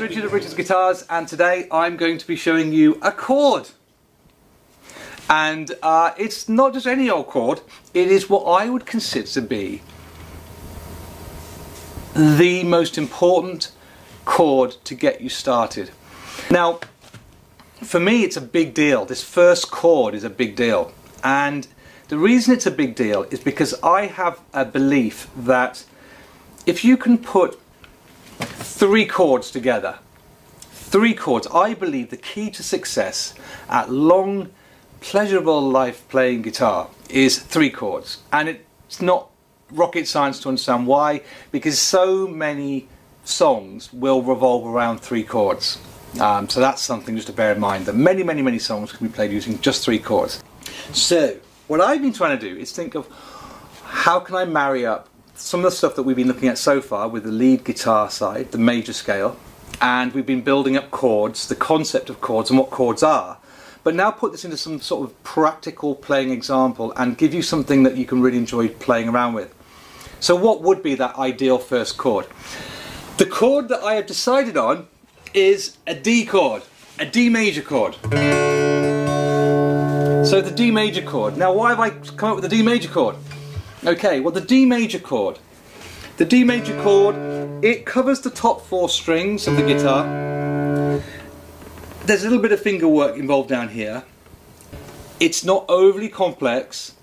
Richard at Richard's Guitars, and today I'm going to be showing you a chord, and it's not just any old chord. It is what I would consider to be the most important chord to get you started. Now for me it's a big deal. This first chord is a big deal, and the reason it's a big deal is because I have a belief that if you can put three chords together, three chords, I believe the key to success at long, pleasurable life playing guitar is three chords. And it's not rocket science to understand why, because so many songs will revolve around three chords. So that's something just to bear in mind, that many songs can be played using just three chords. So what I've been trying to do is think of how can I marry up some of the stuff that we've been looking at so far with the lead guitar side, the major scale, and we've been building up chords, the concept of chords and what chords are, but now put this into some sort of practical playing example and give you something that you can really enjoy playing around with. So what would be that ideal first chord? The chord that I have decided on is a D chord, a D major chord. So the D major chord. Now why have I come up with a D major chord? Okay, well the D major chord, it covers the top four strings of the guitar. There's a little bit of finger work involved down here. It's not overly complex,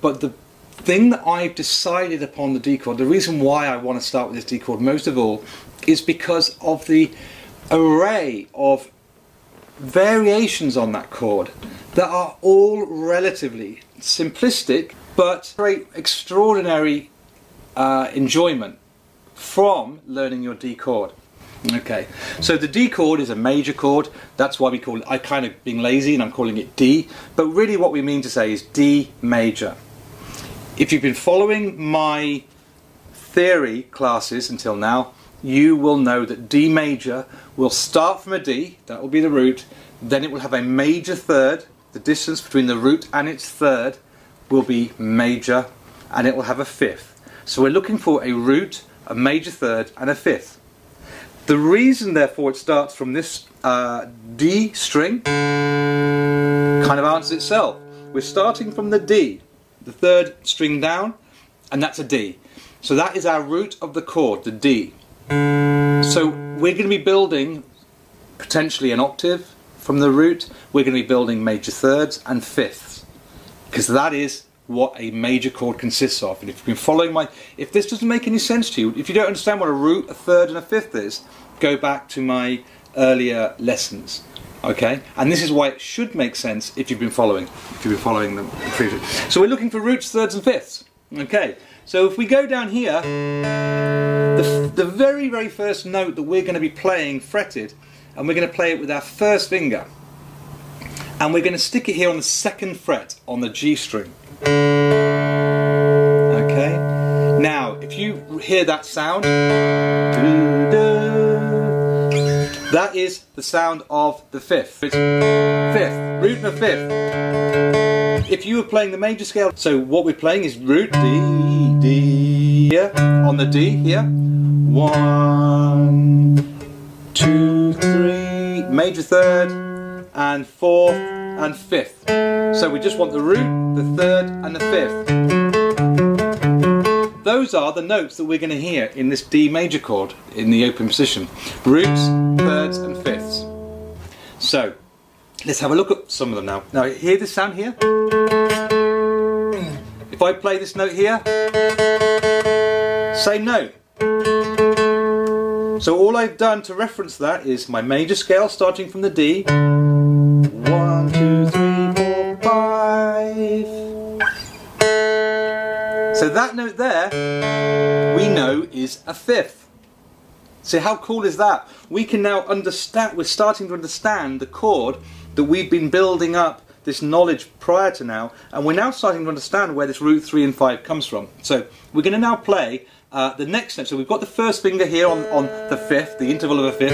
but the thing that I've decided upon the D chord, the reason why I want to start with this D chord most of all, is because of the array of variations on that chord that are all relatively simplistic, but great extraordinary enjoyment from learning your D chord. Okay, so the D chord is a major chord. That's why we call it, I kind of being lazy and I'm calling it D, but really what we mean to say is D major. If you've been following my theory classes until now, you will know that D major will start from a D, that will be the root, then it will have a major third, the distance between the root and its third will be major, and it will have a fifth. So we're looking for a root, a major third, and a fifth. The reason therefore it starts from this D string kind of answers itself. We're starting from the D, the third string down, and that's a D. So that is our root of the chord, the D. So we're going to be building potentially an octave from the root. We're going to be building major thirds and fifths, because that is what a major chord consists of. And if you've been following my, if this doesn't make any sense to you, if you don't understand what a root, a third and a fifth is, go back to my earlier lessons, okay? And this is why it should make sense if you've been following, them previously. So we're looking for roots, thirds and fifths, okay? So if we go down here, the very first note that we're going to be playing fretted, and we're going to play it with our first finger, and we're going to stick it here on the second fret on the G string. Okay? Now, if you hear that sound, that is the sound of the fifth. It's fifth, root and a fifth. If you were playing the major scale, so what we're playing is root, D, D, here, on the D here. 1, 2, 3, major third, and fourth and fifth. So we just want the root, the third and the fifth. Those are the notes that we're going to hear in this D major chord in the open position. Roots, thirds and fifths. So let's have a look at some of them now. Now hear this sound here? If I play this note here, same note. So all I've done to reference that is my major scale starting from the D. 1, 2, 3, 4, 5. So that note there, we know is a fifth. So how cool is that? We can now understand, we're starting to understand the chord that we've been building up this knowledge prior to now, and we're now starting to understand where this root 3 and 5 comes from. So we're going to now play the next step. So we've got the first finger here on the fifth, the interval of a fifth.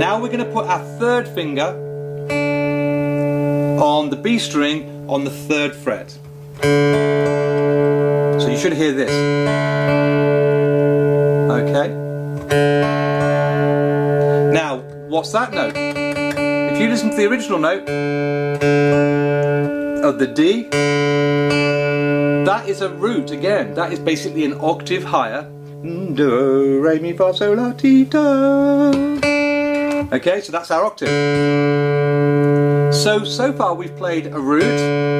Now we're going to put our third finger on the B string on the third fret. So you should hear this. Okay. Now, what's that note? If you listen to the original note of the D, that is a root again. That is basically an octave higher. Do, re, mi, fa, sol, la, ti, do. Okay, so that's our octave. So far we've played a root,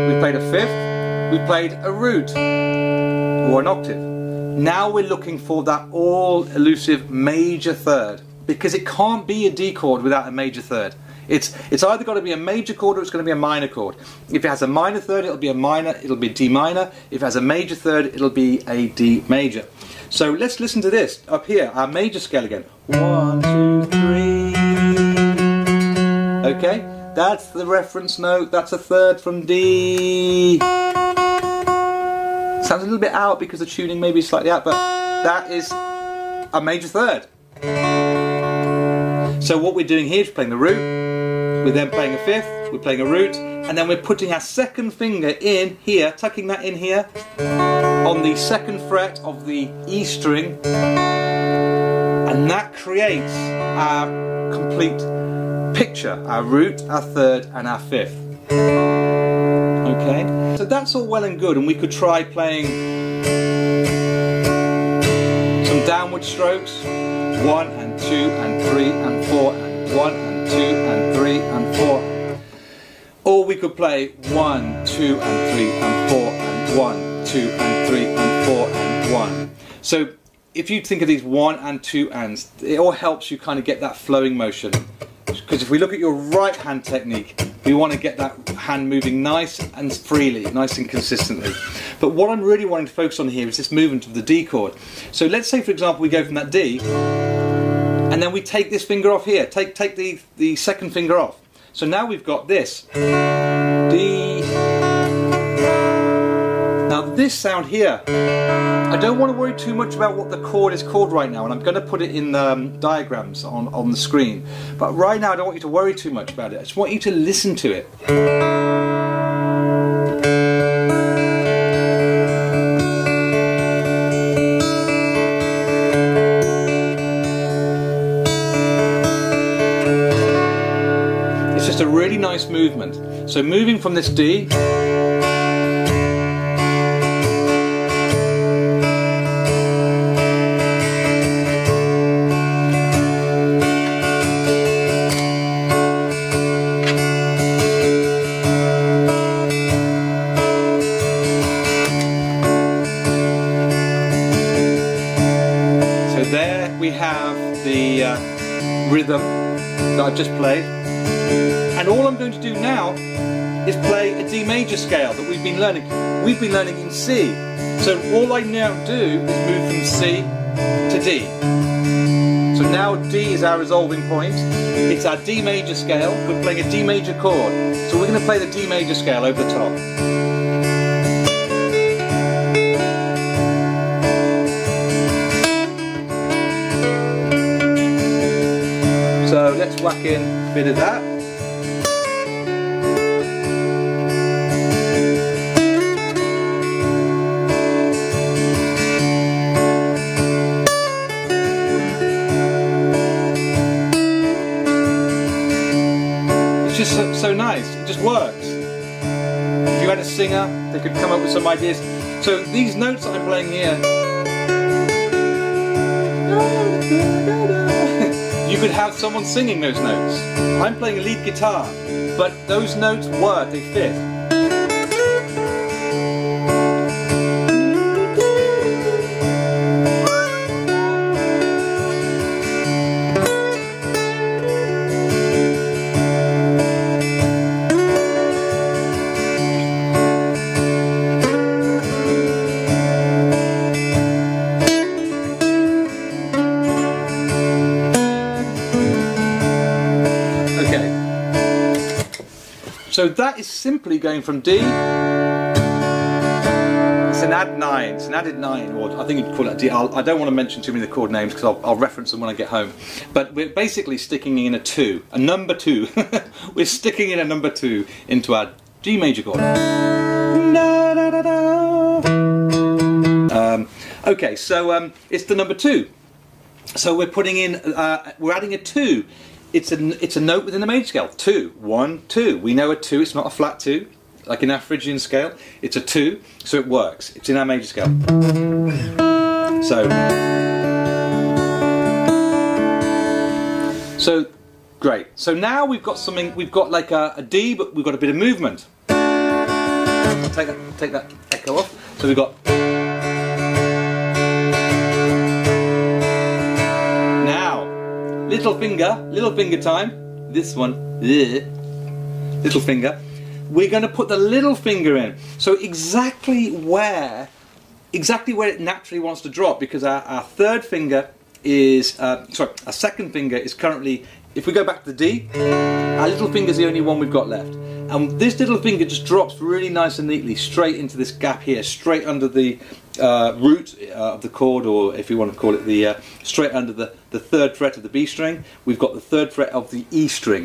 we've played a fifth, we've played a root, or an octave. Now we're looking for that all-elusive major third, because it can't be a D chord without a major third. It's either got to be a major chord or it's going to be a minor chord. If it has a minor third, it'll be a minor, it'll be D minor. If it has a major third, it'll be a D major. So let's listen to this up here, our major scale again. 1, 2, 3. Okay, that's the reference note, that's a third from D. Sounds a little bit out because the tuning may be slightly out, but that is a major third. So what we're doing here is playing the root, we're then playing a fifth, we're playing a root, and then we're putting our second finger in here, tucking that in here, on the second fret of the E string, and that creates our complete picture, our root, our third and our fifth. Okay, so that's all well and good, and we could try playing some downward strokes, 1 and 2 and 3 and 4 and 1 and 2 and 3 and 4, or we could play 1, 2 and 3 and 4 and 1, 2 and 3 and 4 and 1. So if you think of these 1 and 2 ands, it all helps you kind of get that flowing motion. Because if we look at your right hand technique, we want to get that hand moving nice and freely, nice and consistently. But what I'm really wanting to focus on here is this movement of the D chord. So let's say, for example, we go from that D, and then we take this finger off here, take the second finger off. So now we've got this, D. Now this sound here, I don't want to worry too much about what the chord is called right now, and I'm going to put it in the diagrams on the screen. But right now I don't want you to worry too much about it, I just want you to listen to it. It's just a really nice movement. So moving from this D, we have the rhythm that I've just played, and all I'm going to do now is play a D major scale that we've been learning. We've been learning in C, so all I now do is move from C to D. So now D is our resolving point, it's our D major scale, we're playing a D major chord, so we're going to play the D major scale over the top. So let's whack in a bit of that. It's just so nice, it just works. If you had a singer, they could come up with some ideas. So these notes that I'm playing here, you could have someone singing those notes. I'm playing a lead guitar, but those notes work, they fit. So that is simply going from D. It's an add 9, it's an added 9, or I think you'd call it a D. I don't want to mention too many of the chord names because I'll reference them when I get home. But we're basically sticking in a 2, a number 2. We're sticking in a number 2 into our G major chord. Okay, so it's the number 2. So we're putting in, we're adding a 2. It's a note within the major scale. 2, 1, 2. We know a 2. It's not a flat 2, like in our Phrygian scale. It's a 2, so it works. It's in our major scale. So great. So now we've got something. We've got like a D, but we've got a bit of movement. Take that echo off. So we've got. Little finger time. This one, little finger. We're going to put the little finger in. So exactly where it naturally wants to drop, because our third finger is, sorry, our second finger is currently, if we go back to the D, our little finger's the only one we've got left. And this little finger just drops really nice and neatly straight into this gap here, straight under the root of the chord, or if you want to call it the straight under the third fret of the B string. We've got the third fret of the E string.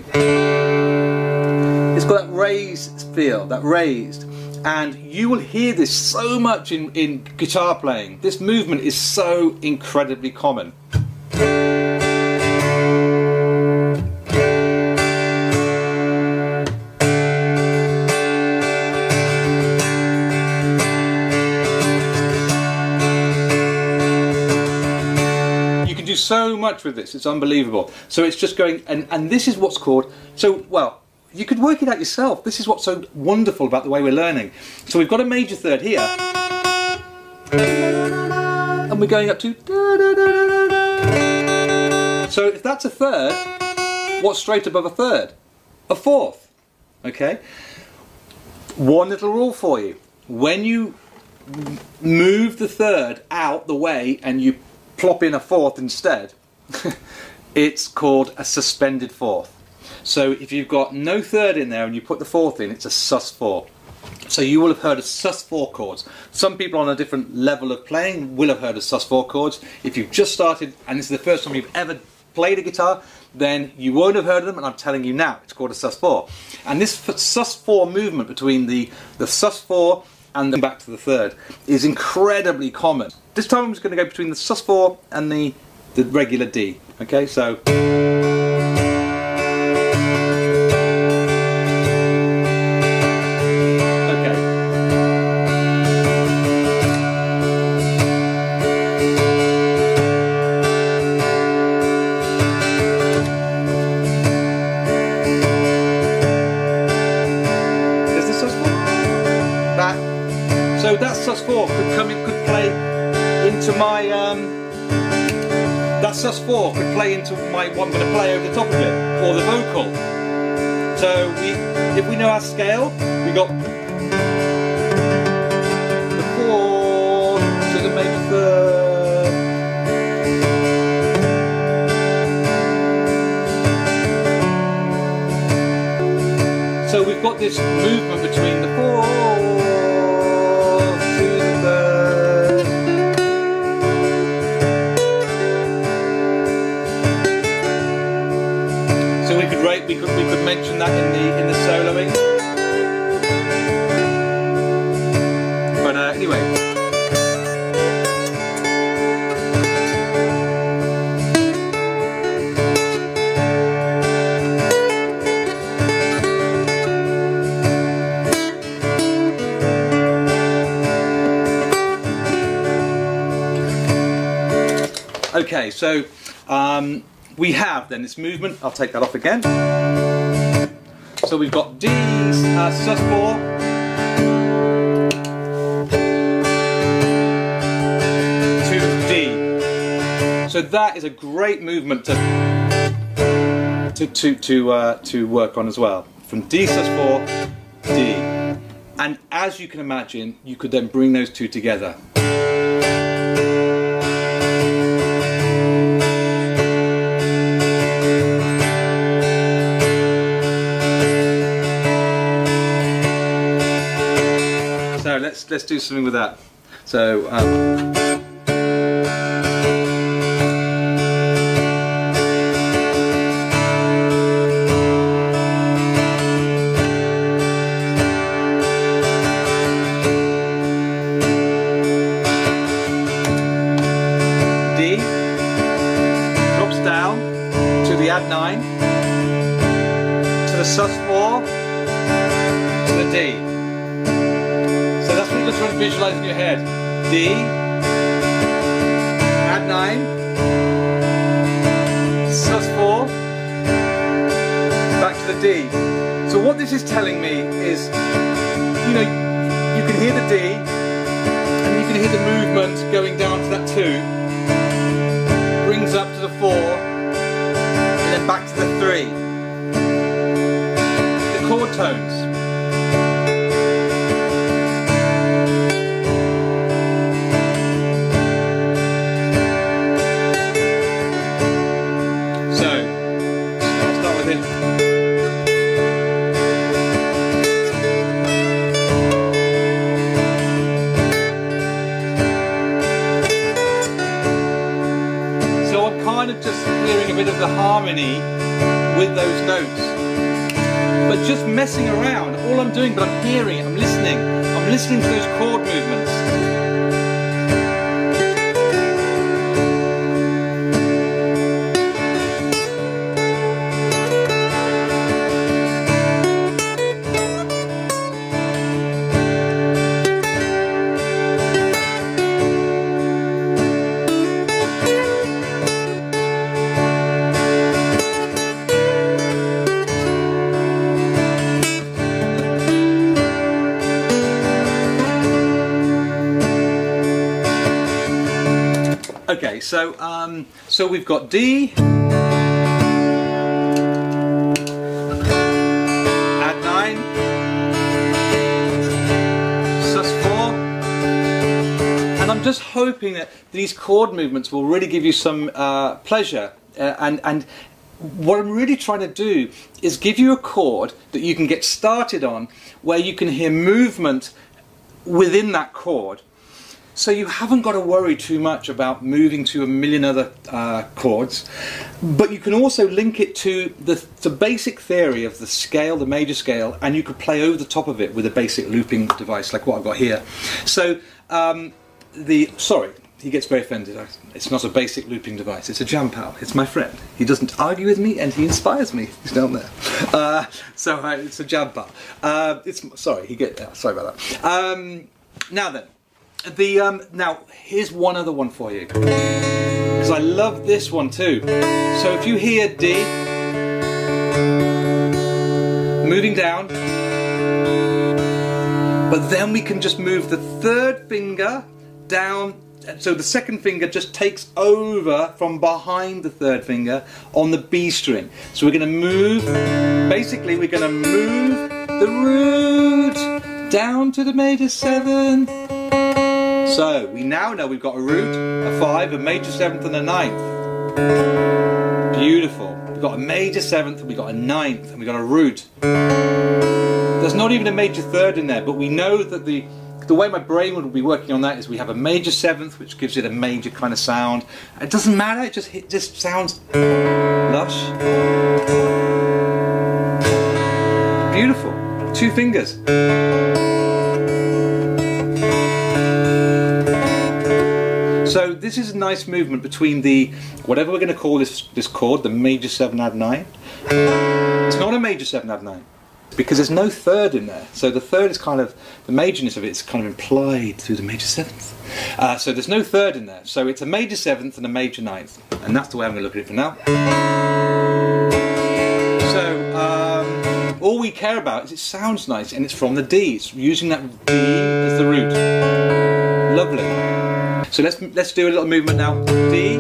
It's got that raised feel, that raised, and you will hear this so much in guitar playing. This movement is so incredibly common. So much with this, it's unbelievable. So it's just going, and this is what's called, so, well, you could work it out yourself. This is what's so wonderful about the way we're learning. So we've got a major third here, and we're going up to da, da, da, da, da. So if that's a third, what's straight above a third? A fourth. Okay, one little rule for you: when you move the third out the way and you plop in a fourth instead, it's called a suspended fourth. So if you've got no third in there and you put the fourth in, it's a sus4. So you will have heard of sus4 chords. Some people on a different level of playing will have heard of sus4 chords. If you've just started and this is the first time you've ever played a guitar, then you won't have heard of them, and I'm telling you now, it's called a sus4. And this sus4 movement between the sus4 and then back to the third is incredibly common. This time I'm just going to go between the sus4 and the regular D. Okay, so. Okay. There's the sus4. Back. So that sus4 could play into my that sus4 could play into my what I'm going to play over the top of it, or the vocal. So if we know our scale, we got the fourth to the major third. So we've got this movement between the four. We could mention that in the soloing, but anyway. Okay, so we have then this movement. I'll take that off again. So we've got D, sus4. To D. So that is a great movement to work on as well. From D, sus4, D. And as you can imagine, you could then bring those two together. let's do something with that. So D drops down to the add 9, to the sus4, to the D. So that's what you're trying to visualize in your head. D, add 9, sus4, back to the D. So what this is telling me is, you know, you can hear the D and you can hear the movement going down to that 2. Brings up to the 4 and then back to the 3. The chord tones. So, I'll start with it. Of just clearing a bit of the harmony with those notes, but just messing around. All I'm doing, but I'm hearing it, I'm listening to those chord movements. Okay, so we've got D, add 9, sus4, and I'm just hoping that these chord movements will really give you some pleasure. And what I'm really trying to do is give you a chord that you can get started on, where you can hear movement within that chord. So you haven't got to worry too much about moving to a million other chords, but you can also link it to the basic theory of the scale, the major scale, and you could play over the top of it with a basic looping device like what I've got here. So sorry, he gets very offended. It's not a basic looping device, it's a jam pal, it's my friend. He doesn't argue with me and he inspires me, he's down there. So it's a jam pal. Sorry about that. Now then. Now here's one other one for you, because I love this one too. So if you hear D moving down, but then we can just move the third finger down, so the second finger just takes over from behind the third finger on the B string. So we're going to move, basically we're going to move the root down to the major 7. So we now know we've got a root, a 5, a major 7th and a 9th. Beautiful. We've got a major 7th, we've got a 9th, and we've got a root. There's not even a major 3rd in there, but we know that the way my brain would be working on that is we have a major 7th, which gives it a major kind of sound. It doesn't matter, it just sounds lush. Beautiful. 2 fingers. So this is a nice movement between the, whatever we're going to call this chord, the major 7 add 9. It's not a major 7 add 9 because there's no 3rd in there. So the 3rd is kind of, the majorness of it is kind of implied through the major 7th. So there's no 3rd in there. So it's a major 7th and a major 9th. And that's the way I'm going to look at it for now. So all we care about is it sounds nice and it's from the D. It's using that D as the root. Lovely. So let's do a little movement now. D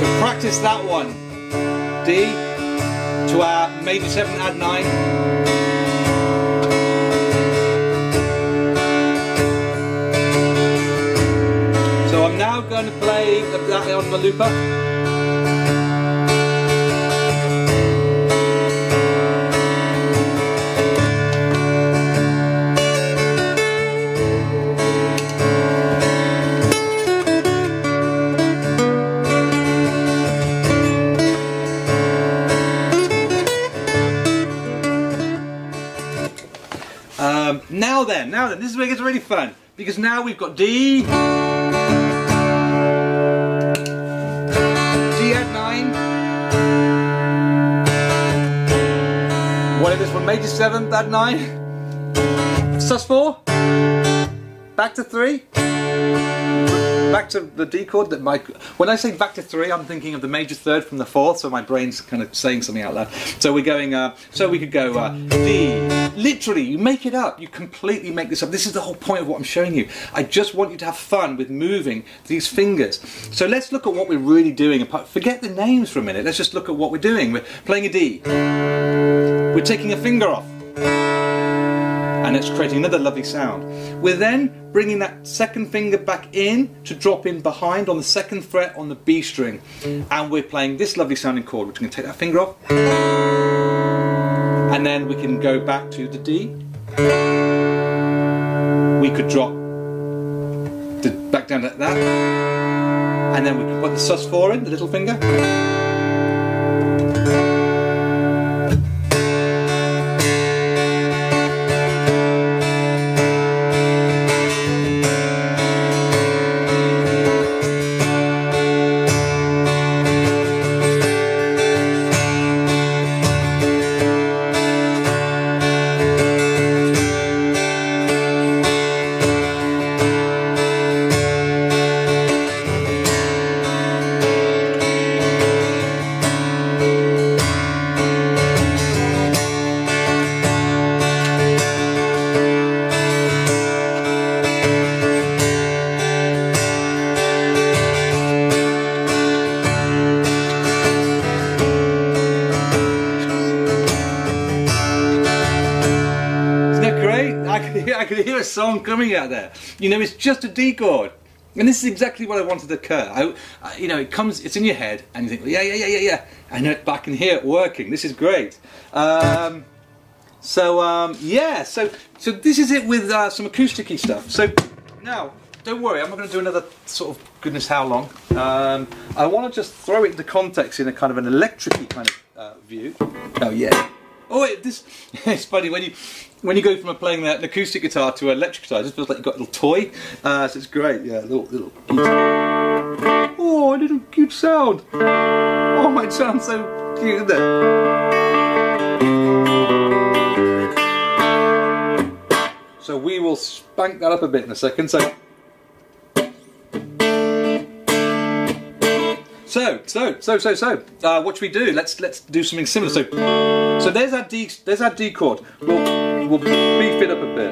to practice that one. D to our major 7 add 9. So I'm now going to play that on my looper. then, this is where it gets really fun, because now we've got D, G at 9, whatever this one, major 7, that 9, sus4, back to 3, back to the D chord. That my, when I say back to 3, I'm thinking of the major 3rd from the 4th, so my brain's kind of saying something out loud. So we're going, so we could go D. Literally, you make it up. You completely make this up. This is the whole point of what I'm showing you. I just want you to have fun with moving these fingers. So let's look at what we're really doing. Forget the names for a minute. Let's just look at what we're doing. We're playing a D. We're taking a finger off. And it's creating another lovely sound. We're then bringing that second finger back in to drop in behind on the second fret on the B string. And we're playing this lovely sounding chord. We're going to take that finger off. And then we can go back to the D. We could drop back down like that. And then we can put the sus4 in, the little finger. I could hear a song coming out there. You know, it's just a D chord, and this is exactly what I wanted to occur. You know, it comes, it's in your head, and you think, yeah. I know, I can hear it working. This is great. Yeah. So this is it with some acoustic-y stuff. So now, don't worry, I'm not going to do another sort of goodness how long. I want to just throw it into context in a kind of an electric-y kind of view. Oh yeah. Oh, it's funny, when you go from playing an acoustic guitar to an electric guitar, it just feels like you've got a little toy, so it's great, yeah, little guitar. Oh, a little cute sound. Oh, my, it sounds so cute, isn't it? So we will spank that up a bit in a second, So what should we do? Let's do something similar. So there's our D chord. We'll beef it up a bit,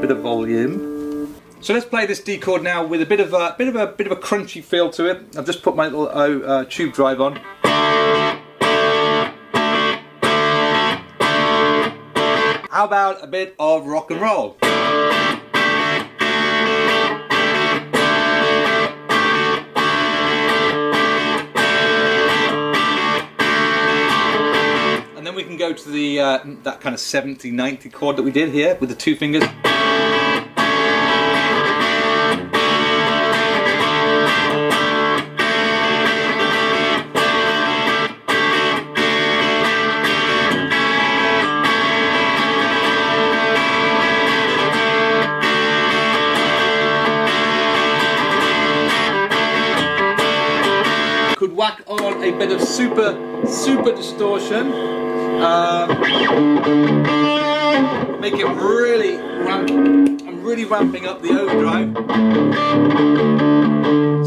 bit of volume. So let's play this D chord now with a bit of a crunchy feel to it. I've just put my little tube drive on. How about a bit of rock and roll? Go to the that kind of 70-90 chord that we did here with the two fingers. Could whack on a bit of super distortion. Make it really ramping. I'm really ramping up the overdrive.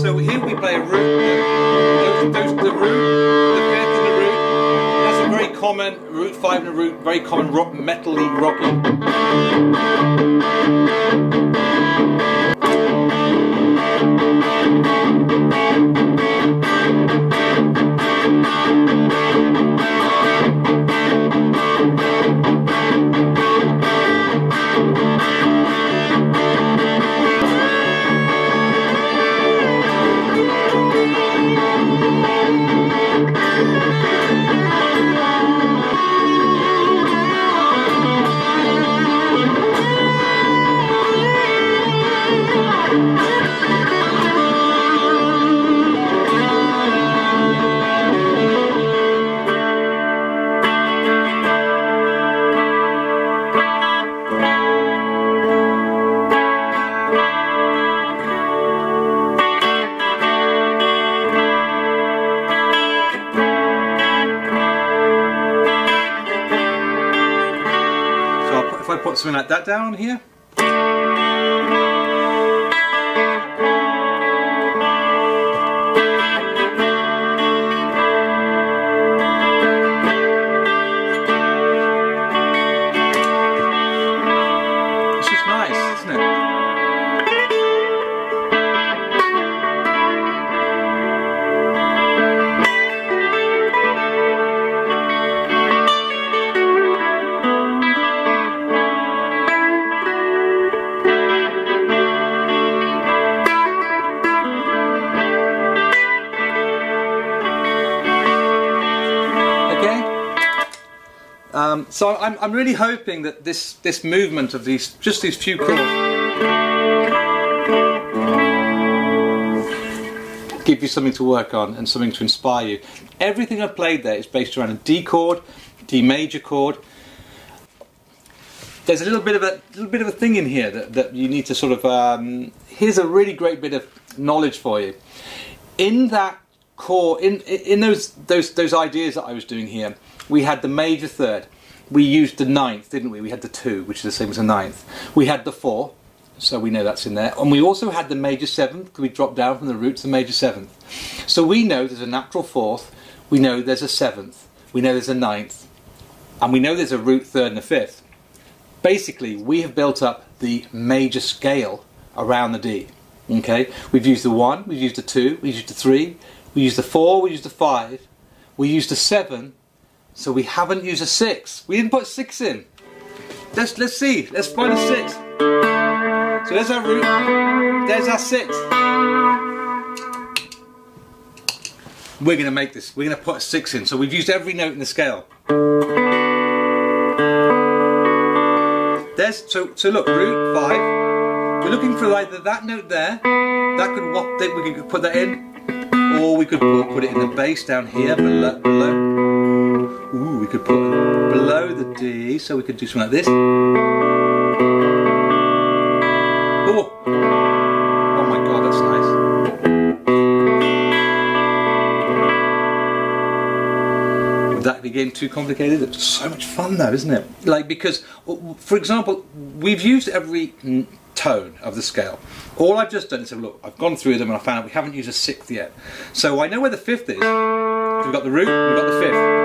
So here we play a root, the fifth and the root. That's a very common root 5 and a root, very common rock, metal-y, rocky. got something like that down here. So I'm really hoping that this movement of these few chords give you something to work on and something to inspire you. Everything I've played there is based around a D chord, D major chord. There's a little bit of a thing in here that you need to sort of. Here's a really great bit of knowledge for you. In that chord, in those ideas that I was doing here, we had the major third. We used the ninth, didn't we? We had the 2, which is the same as the 9th. We had the 4, so we know that's in there. And we also had the major 7th, because we dropped down from the root to the major 7th. So we know there's a natural 4th, we know there's a 7th, we know there's a 9th, and we know there's a root 3rd and a 5th. Basically, we have built up the major scale around the D. Okay? We've used the 1, we've used the 2, we've used the 3, we used the 4, we used the 5, we used the 7, so we haven't used a 6. We didn't put 6 in. Let's see. Let's find a 6. So there's our root. There's our 6. We're going to make this. We're going to put a 6 in. So we've used every note in the scale. There's so look, root 5. We're looking for either that note there. That could whop it. We could put that in, or we could put it in the bass down here below. Ooh, we could put it below the D, so we could do something like this. Oh my God, that's nice. Would that be getting too complicated? It's so much fun though, isn't it? Like, because, for example, we've used every tone of the scale. All I've just done is, look, I've gone through them and I found out we haven't used a 6th yet. So I know where the 5th is. We've got the root, we've got the 5th.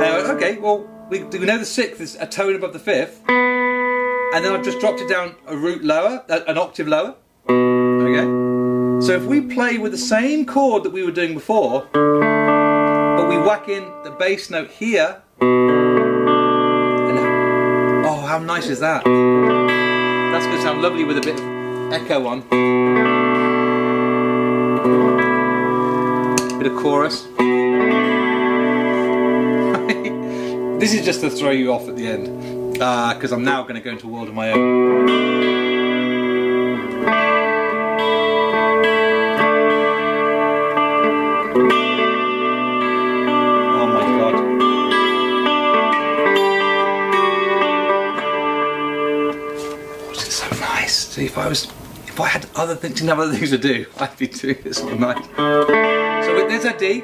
Okay, well, we know the 6th is a tone above the 5th, and then I've just dropped it down a root lower, an octave lower. There we go. So if we play with the same chord that we were doing before, but we whack in the bass note here, and oh, how nice is that? That's going to sound lovely with a bit of echo on. Bit of chorus. This is just to throw you off at the end, because I'm now going to go into a world of my own. Oh my God! Oh, this is so nice. See, if I had other things, didn't have other things to do, I'd be doing this all night. So there's our D.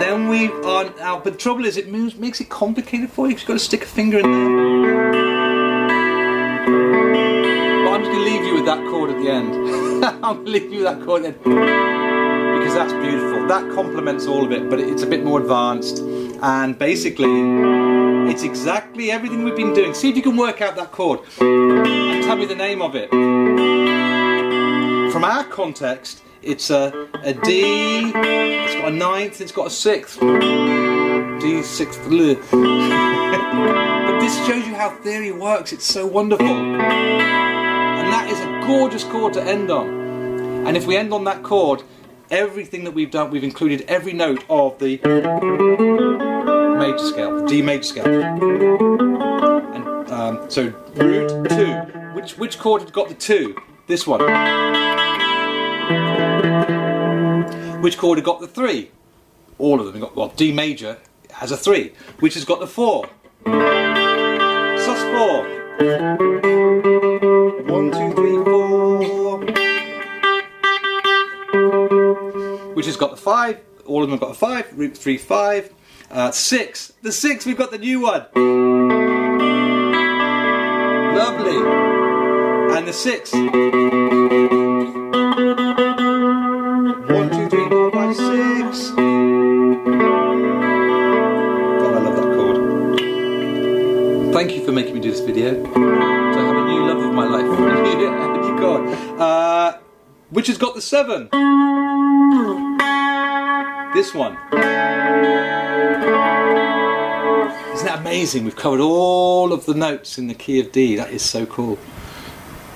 Then we are now, but the trouble is it makes it complicated for you because you've got to stick a finger in there. But I'm just going to leave you with that chord at the end. I'm going to leave you with that chord at the end because that's beautiful. That complements all of it, but it's a bit more advanced. And basically, it's exactly everything we've been doing. See if you can work out that chord and tell me the name of it. From our context, it's a D, it's got a 9th, it's got a 6th. D 6th. But this shows you how theory works, it's so wonderful. And that is a gorgeous chord to end on. And if we end on that chord, everything that we've done, we've included every note of the major scale, the D major scale. And so root 2. Which chord had got the 2? This one. Which chord have got the 3? All of them have got, well, D major has a 3. Which has got the 4? Sus4. 1, 2, 3, 4. Which has got the 5? All of them have got a 5. Root 3, 5. 6. The 6, we've got the new one. Lovely. And the sixth. 1, 2, 3, 4, 5, 6. God, I love that chord. Thank you for making me do this video. So I have a new love of my life. Yeah, God. Which has got the 7? This one. Isn't that amazing? We've covered all of the notes in the key of D. That is so cool.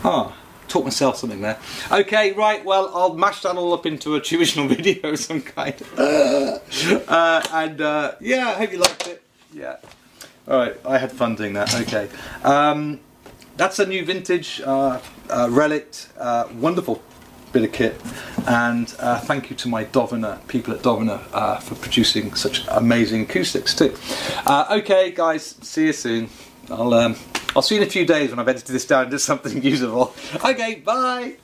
Ah, taught myself something there. Okay, right, well, I'll mash that all up into a tuitional video of some kind. Yeah, I hope you liked it. Yeah. Alright, I had fun doing that. Okay. That's a new vintage relict. Wonderful bit of kit, and thank you to my Doviner people at Doviner for producing such amazing acoustics too. Okay guys, see you soon. I'll see you in a few days when I've edited this down to something usable. Okay, bye.